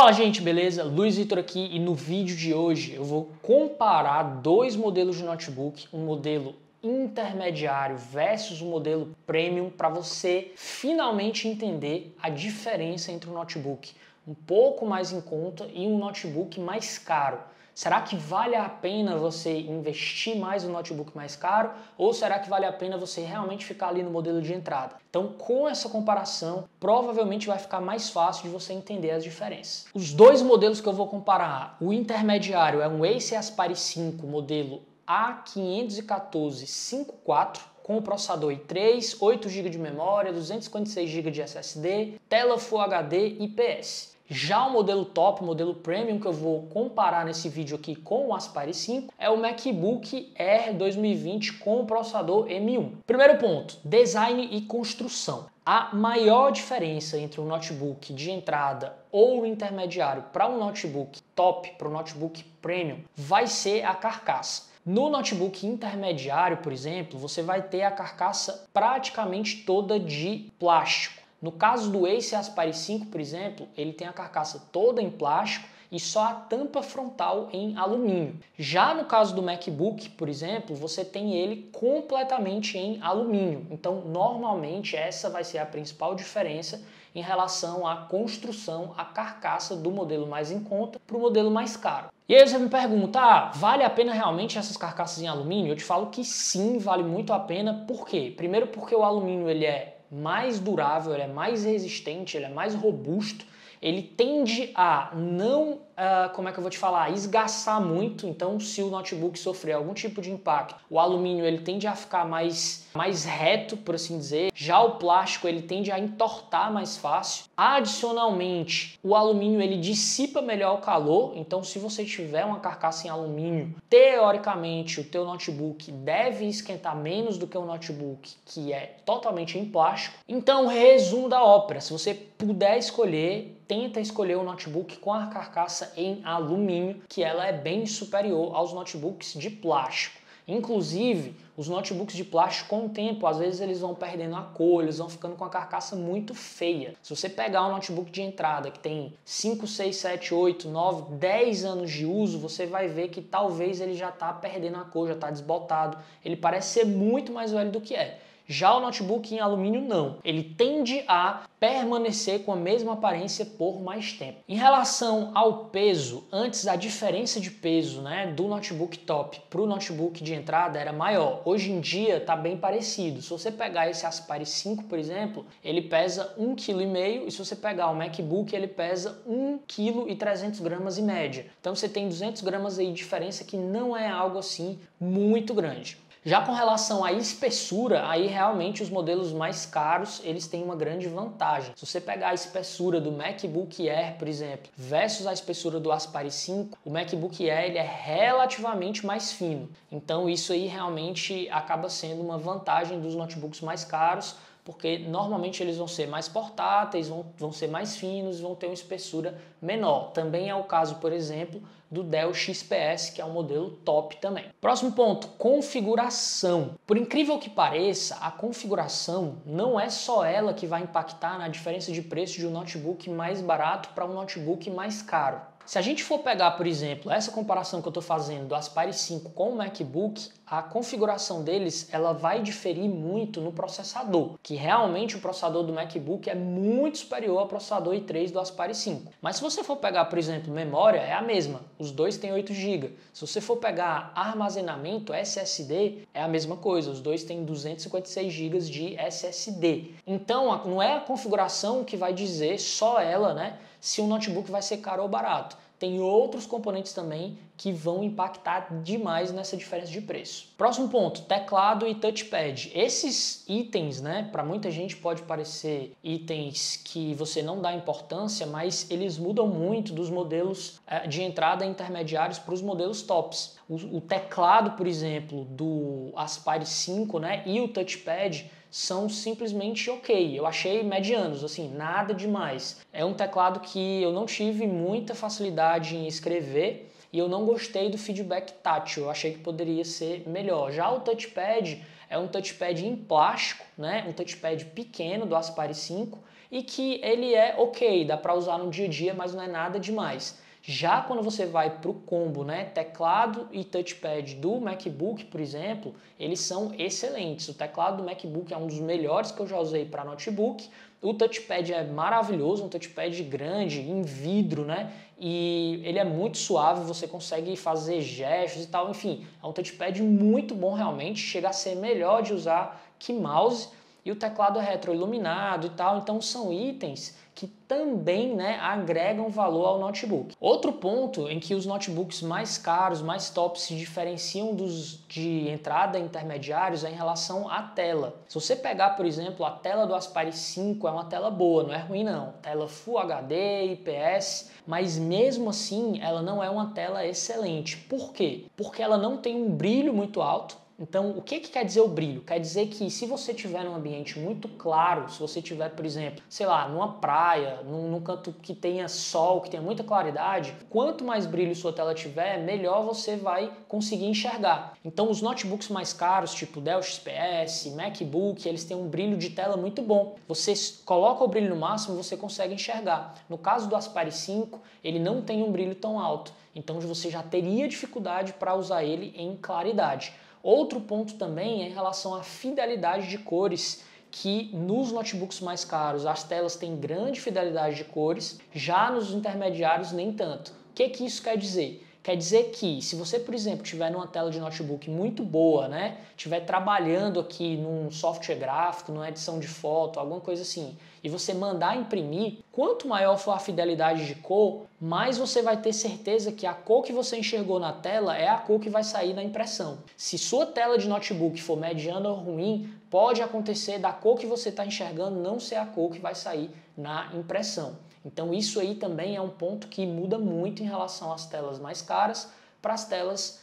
Fala gente, beleza? Luiz Vitor aqui e no vídeo de hoje eu vou comparar dois modelos de notebook, um modelo intermediário versus o modelo premium, para você finalmente entender a diferença entre um notebook um pouco mais em conta e um notebook mais caro. Será que vale a pena você investir mais no notebook mais caro ou será que vale a pena você realmente ficar ali no modelo de entrada? Então, com essa comparação, provavelmente vai ficar mais fácil de você entender as diferenças. Os dois modelos que eu vou comparar, o intermediário é um Acer Aspire 5 modelo A514-54, com o processador i3, 8 GB de memória, 256 GB de SSD, tela Full HD e IPS. Já o modelo top, o modelo premium, que eu vou comparar nesse vídeo aqui com o Aspire 5, é o MacBook Air 2020 com o processador M1. Primeiro ponto, design e construção. A maior diferença entre um notebook de entrada ou intermediário para um notebook top, para um notebook premium, vai ser a carcaça. No notebook intermediário, por exemplo, você vai ter a carcaça praticamente toda de plástico. No caso do Acer Aspire 5, por exemplo, ele tem a carcaça toda em plástico e só a tampa frontal em alumínio. Já no caso do MacBook, por exemplo, você tem ele completamente em alumínio. Então, normalmente, essa vai ser a principal diferença em relação à construção, à carcaça do modelo mais em conta para o modelo mais caro. E aí você me pergunta, vale a pena realmente essas carcaças em alumínio? Eu te falo que sim, vale muito a pena. Por quê? Primeiro porque o alumínio ele é mais durável, ele é mais resistente, ele é mais robusto, ele tende a não, esgaçar muito. Então, se o notebook sofrer algum tipo de impacto, o alumínio ele tende a ficar mais reto, por assim dizer. Já o plástico ele tende a entortar mais fácil. Adicionalmente, o alumínio ele dissipa melhor o calor. Então, se você tiver uma carcaça em alumínio, teoricamente o teu notebook deve esquentar menos do que um notebook que é totalmente em plástico. Então, resumo da ópera, se você puder escolher, tenta escolher um notebook com a carcaça em alumínio, que ela é bem superior aos notebooks de plástico. Inclusive, os notebooks de plástico, com o tempo, às vezes eles vão perdendo a cor, eles vão ficando com a carcaça muito feia. Se você pegar um notebook de entrada que tem 5, 6, 7, 8, 9, 10 anos de uso, você vai ver que talvez ele já está perdendo a cor, já está desbotado. Ele parece ser muito mais velho do que é. Já o notebook em alumínio não, ele tende a permanecer com a mesma aparência por mais tempo. Em relação ao peso, antes a diferença de peso, né, do notebook top para o notebook de entrada era maior. Hoje em dia está bem parecido. Se você pegar esse Aspire 5, por exemplo, ele pesa 1,5 kg e se você pegar o MacBook ele pesa 1,3 kg em média. Então você tem 200 gramas aí de diferença, que não é algo assim muito grande. Já com relação à espessura, aí realmente os modelos mais caros, eles têm uma grande vantagem. Se você pegar a espessura do MacBook Air, por exemplo, versus a espessura do Aspire 5, o MacBook Air ele é relativamente mais fino. Então isso aí realmente acaba sendo uma vantagem dos notebooks mais caros, porque normalmente eles vão ser mais portáteis, vão ser mais finos, vão ter uma espessura menor. Também é o caso, por exemplo, do Dell XPS, que é um modelo top também. Próximo ponto, configuração. Por incrível que pareça, a configuração não é só ela que vai impactar na diferença de preço de um notebook mais barato para um notebook mais caro. Se a gente for pegar, por exemplo, essa comparação que eu estou fazendo do Aspire 5 com o MacBook, a configuração deles ela vai diferir muito no processador, que realmente o processador do MacBook é muito superior ao processador i3 do Aspire 5. Mas se você for pegar, por exemplo, memória, é a mesma. Os dois têm 8 GB. Se você for pegar armazenamento, SSD, é a mesma coisa. Os dois têm 256 GB de SSD. Então, não é a configuração que vai dizer só ela, né, se um notebook vai ser caro ou barato. Tem outros componentes também que vão impactar demais nessa diferença de preço. Próximo ponto, teclado e touchpad. Esses itens, né, para muita gente pode parecer itens que você não dá importância, mas eles mudam muito dos modelos de entrada intermediários para os modelos tops. O teclado, por exemplo, do Aspire 5, né, e o touchpad são simplesmente ok. Eu achei medianos, assim, nada demais. É um teclado que eu não tive muita facilidade em escrever e eu não gostei do feedback tátil. Eu achei que poderia ser melhor. Já o touchpad é um touchpad em plástico, né? Um touchpad pequeno do Aspire 5. e que ele é ok, dá para usar no dia a dia, mas não é nada demais. Já quando você vai para o combo, né, teclado e touchpad do MacBook, por exemplo, eles são excelentes. O teclado do MacBook é um dos melhores que eu já usei para notebook. O touchpad é maravilhoso, um touchpad grande, em vidro, né? E ele é muito suave, você consegue fazer gestos e tal. Enfim, é um touchpad muito bom realmente, chega a ser melhor de usar que mouse. E o teclado é retroiluminado e tal, então são itens que também, né, agregam valor ao notebook. Outro ponto em que os notebooks mais caros, mais top, se diferenciam dos de entrada intermediários é em relação à tela. Se você pegar, por exemplo, a tela do Aspire 5, é uma tela boa, não é ruim não. Tela Full HD, IPS, mas mesmo assim ela não é uma tela excelente. Por quê? Porque ela não tem um brilho muito alto. Então, o que quer dizer o brilho? Quer dizer que se você estiver num ambiente muito claro, se você estiver, por exemplo, sei lá, numa praia, num canto que tenha sol, que tenha muita claridade, quanto mais brilho sua tela tiver, melhor você vai conseguir enxergar. Então, os notebooks mais caros, tipo Dell XPS, MacBook, eles têm um brilho de tela muito bom. Você coloca o brilho no máximo, você consegue enxergar. No caso do Aspire 5, ele não tem um brilho tão alto. Então, você já teria dificuldade para usar ele em claridade. Outro ponto também é em relação à fidelidade de cores, que nos notebooks mais caros as telas têm grande fidelidade de cores, já nos intermediários nem tanto. O que isso quer dizer? Quer dizer que se você, por exemplo, tiver numa tela de notebook muito boa, né, estiver trabalhando aqui num software gráfico, numa edição de foto, alguma coisa assim, e você mandar imprimir, quanto maior for a fidelidade de cor, mais você vai ter certeza que a cor que você enxergou na tela é a cor que vai sair na impressão. Se sua tela de notebook for mediana ou ruim, pode acontecer da cor que você está enxergando não ser a cor que vai sair na impressão. Então isso aí também é um ponto que muda muito em relação às telas mais caras para as telas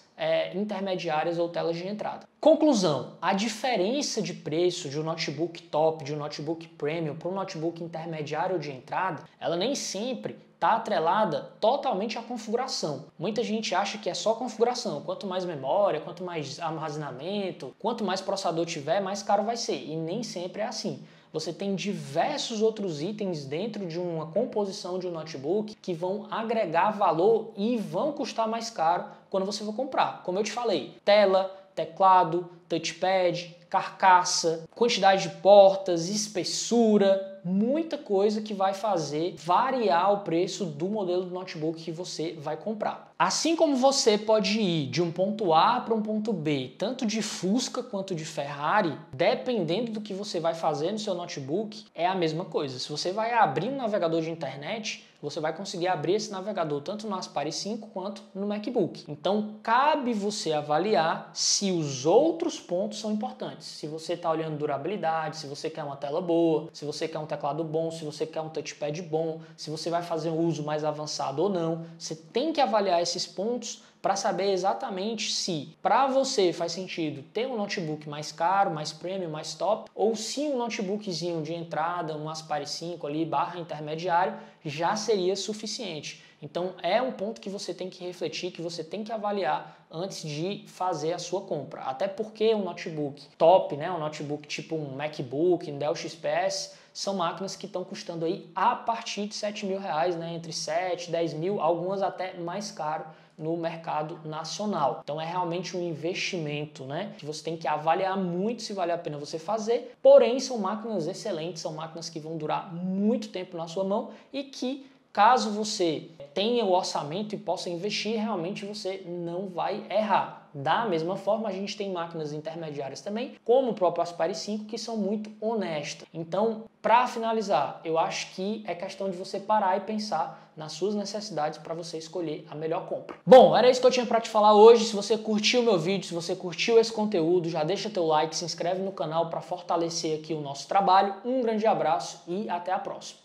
intermediárias ou telas de entrada. Conclusão, a diferença de preço de um notebook top, de um notebook premium para um notebook intermediário de entrada, ela nem sempre está atrelada totalmente à configuração. Muita gente acha que é só configuração, quanto mais memória, quanto mais armazenamento, quanto mais processador tiver, mais caro vai ser, e nem sempre é assim. Você tem diversos outros itens dentro de uma composição de um notebook que vão agregar valor e vão custar mais caro quando você for comprar. Como eu te falei, tela, teclado, touchpad, carcaça, quantidade de portas, espessura, muita coisa que vai fazer variar o preço do modelo do notebook que você vai comprar. Assim como você pode ir de um ponto A para um ponto B, tanto de Fusca quanto de Ferrari, dependendo do que você vai fazer no seu notebook, é a mesma coisa. Se você vai abrir um navegador de internet, você vai conseguir abrir esse navegador tanto no Aspire 5 quanto no MacBook. Então, cabe você avaliar se os outros pontos são importantes. Se você está olhando durabilidade, se você quer uma tela boa, se você quer um teclado bom, se você quer um touchpad bom, se você vai fazer um uso mais avançado ou não. Você tem que avaliar esses pontos para saber exatamente se para você faz sentido ter um notebook mais caro, mais premium, mais top, ou se um notebookzinho de entrada, um Aspire 5 ali, barra intermediário, já seria suficiente. Então é um ponto que você tem que refletir, que você tem que avaliar antes de fazer a sua compra. Até porque um notebook top, né, um notebook tipo um MacBook, um Dell XPS, são máquinas que estão custando aí a partir de R$7.000, né? Entre 7 e 10 mil, algumas até mais caro no mercado nacional. Então é realmente um investimento, né? Que você tem que avaliar muito se vale a pena você fazer, porém são máquinas excelentes, são máquinas que vão durar muito tempo na sua mão e que, caso você tenha o orçamento e possa investir, realmente você não vai errar. Da mesma forma, a gente tem máquinas intermediárias também, como o próprio Aspire 5, que são muito honestas. Então, para finalizar, eu acho que é questão de você parar e pensar nas suas necessidades para você escolher a melhor compra. Bom, era isso que eu tinha para te falar hoje. Se você curtiu meu vídeo, se você curtiu esse conteúdo, já deixa teu like, se inscreve no canal para fortalecer aqui o nosso trabalho. Um grande abraço e até a próxima.